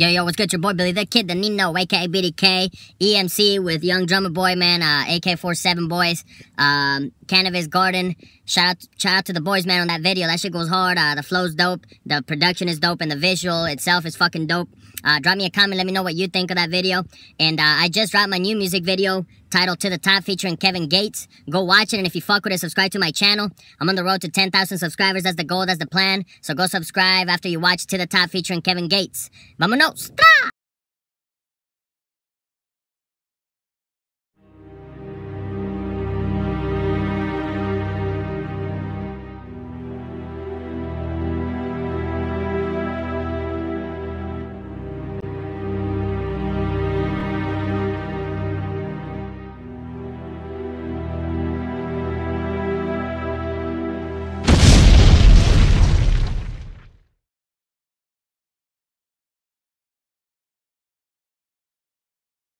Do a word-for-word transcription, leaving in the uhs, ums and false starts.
Yo, yo, what's good? Your boy, Billy The Kid, the Nino, a k a. B D K, E M C with Young Drummer Boy, man, uh, A K forty-seven boys, um, Cannabis Garden. Shout out, shout out to the boys, man, on that video. That shit goes hard. Uh, the flow's dope, the production is dope, and the visual itself is fucking dope. Uh, drop me a comment, let me know what you think of that video. And uh, I just dropped my new music video titled To The Top featuring Kevin Gates. Go watch it, and if you fuck with it, subscribe to my channel. I'm on the road to ten thousand subscribers. That's the goal, that's the plan. So go subscribe after you watch To The Top featuring Kevin Gates. Vámonos.